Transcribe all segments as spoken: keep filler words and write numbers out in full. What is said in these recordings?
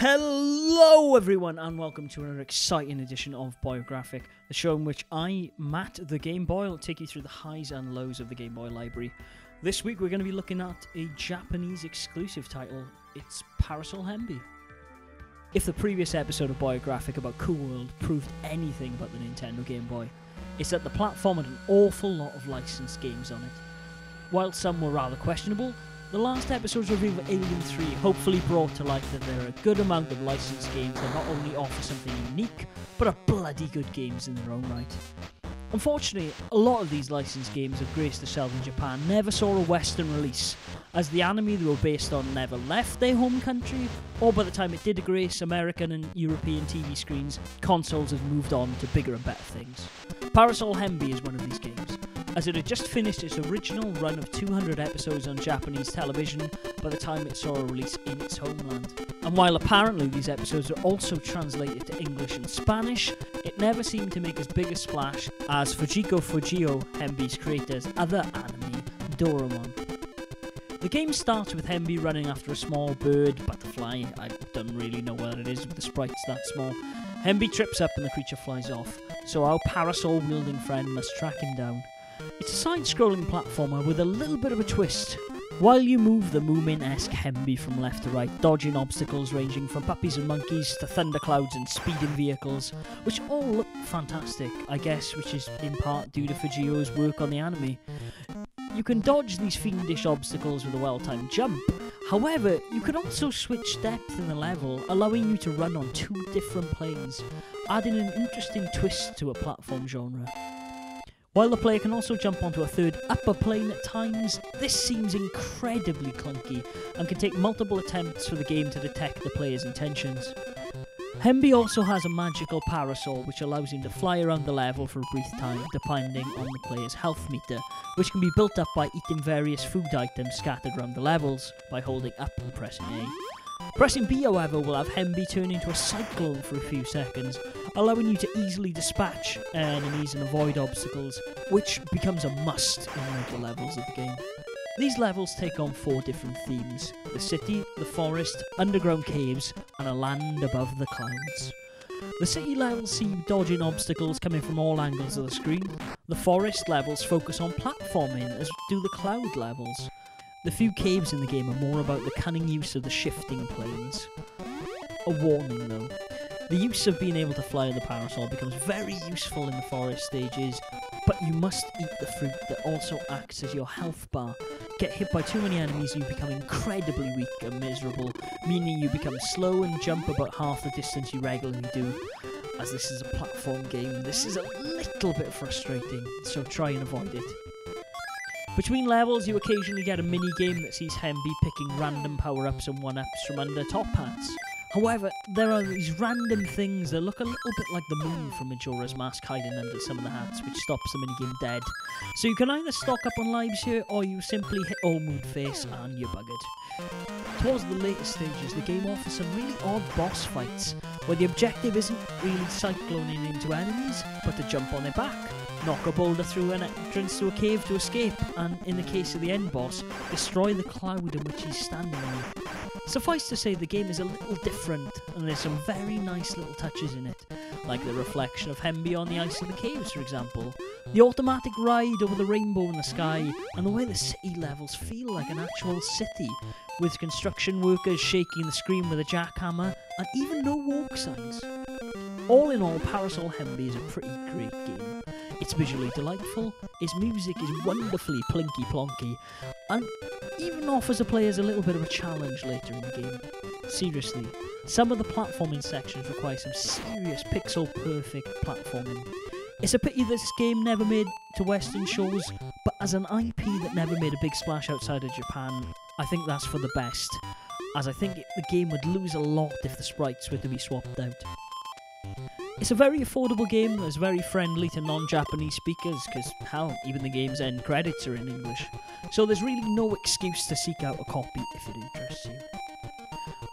Hello everyone and welcome to another exciting edition of Boyographic, the show in which I, Matt the Game Boy, will take you through the highs and lows of the Game Boy library. This week we're going to be looking at a Japanese exclusive title. It's Parasol Henbee. If the previous episode of Boyographic about Cool World proved anything about the Nintendo Game Boy, it's that the platform had an awful lot of licensed games on it. While some were rather questionable, the last episode's review of Alien three hopefully brought to light that there are a good amount of licensed games that not only offer something unique, but are bloody good games in their own right. Unfortunately, a lot of these licensed games of graced the shelves in Japan never saw a Western release, as the anime they were based on never left their home country, or by the time it did grace American and European T V screens, consoles had moved on to bigger and better things. Parasol Henbee is one of these games, as it had just finished its original run of two hundred episodes on Japanese television by the time it saw a release in its homeland. And while apparently these episodes are also translated to English and Spanish, it never seemed to make as big a splash as Fujiko Fujio, Henbee's creator's other anime, Doraemon. The game starts with Henbee running after a small bird, butterfly, I don't really know what it is with the sprites that small. Henbee trips up and the creature flies off, so our parasol-wielding friend must track him down. It's a side-scrolling platformer with a little bit of a twist. While you move the Moomin-esque Henbee from left to right, dodging obstacles ranging from puppies and monkeys to thunderclouds and speeding vehicles, which all look fantastic, I guess, which is in part due to Fujio's work on the anime. You can dodge these fiendish obstacles with a well-timed jump. However, you can also switch depth in the level, allowing you to run on two different planes, adding an interesting twist to a platform genre. While the player can also jump onto a third upper plane at times, this seems incredibly clunky and can take multiple attempts for the game to detect the player's intentions. Henbee also has a magical parasol which allows him to fly around the level for a brief time depending on the player's health meter, which can be built up by eating various food items scattered around the levels by holding up and pressing A. Pressing B, however, will have Henbee turn into a cyclone for a few seconds, allowing you to easily dispatch enemies and avoid obstacles, which becomes a must in later levels of the game. These levels take on four different themes: the city, the forest, underground caves, and a land above the clouds. The city levels see you dodging obstacles coming from all angles of the screen. The forest levels focus on platforming, as do the cloud levels. The few caves in the game are more about the cunning use of the shifting planes. A warning though. The use of being able to fly the parasol becomes very useful in the forest stages, but you must eat the fruit that also acts as your health bar. Get hit by too many enemies and you become incredibly weak and miserable, meaning you become slow and jump about half the distance you regularly do. As this is a platform game, this is a little bit frustrating, so try and avoid it. Between levels, you occasionally get a mini-game that sees Henbee picking random power-ups and one-ups from under top hats. However, there are these random things that look a little bit like the moon from Majora's Mask hiding under some of the hats, which stops the minigame dead. So you can either stock up on lives here, or you simply hit all mood face and you're buggered. Towards the later stages, the game offers some really odd boss fights, where the objective isn't really cycloning into enemies, but to jump on their back, knock a boulder through an entrance to a cave to escape, and, in the case of the end boss, destroy the cloud in which he's standing on. Suffice to say, the game is a little different, and there's some very nice little touches in it, like the reflection of Henbee on the ice in the caves, for example, the automatic ride over the rainbow in the sky, and the way the city levels feel like an actual city, with construction workers shaking the screen with a jackhammer, and even no walk signs. All in all, Parasol Henbee is a pretty great game. It's visually delightful, its music is wonderfully plinky-plonky, and even offers the players a little bit of a challenge later in the game. Seriously, some of the platforming sections require some serious pixel-perfect platforming. It's a pity this game never made to Western shores, but as an I P that never made a big splash outside of Japan, I think that's for the best, as I think it, the game would lose a lot if the sprites were to be swapped out. It's a very affordable game that's very friendly to non-Japanese speakers, because hell, even the game's end credits are in English, so there's really no excuse to seek out a copy if it interests you.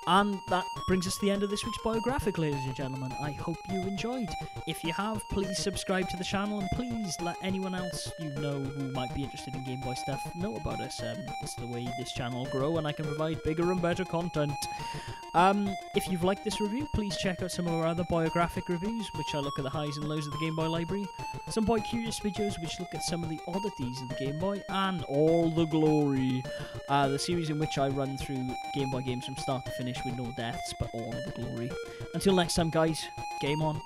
And that brings us to the end of this week's Boyographic, ladies and gentlemen. I hope you enjoyed. If you have, please subscribe to the channel, and please let anyone else you know who might be interested in Game Boy stuff know about us. Um, it's the way this channel will grow, and I can provide bigger and better content. Um, if you've liked this review, please check out some of our other Boyographic reviews, which I look at the highs and lows of the Game Boy library, some Boy Curious videos, which look at some of the oddities of the Game Boy, and All the Glory, uh, the series in which I run through Game Boy games from start to finish with no deaths, but all the glory. Until next time, guys, game on.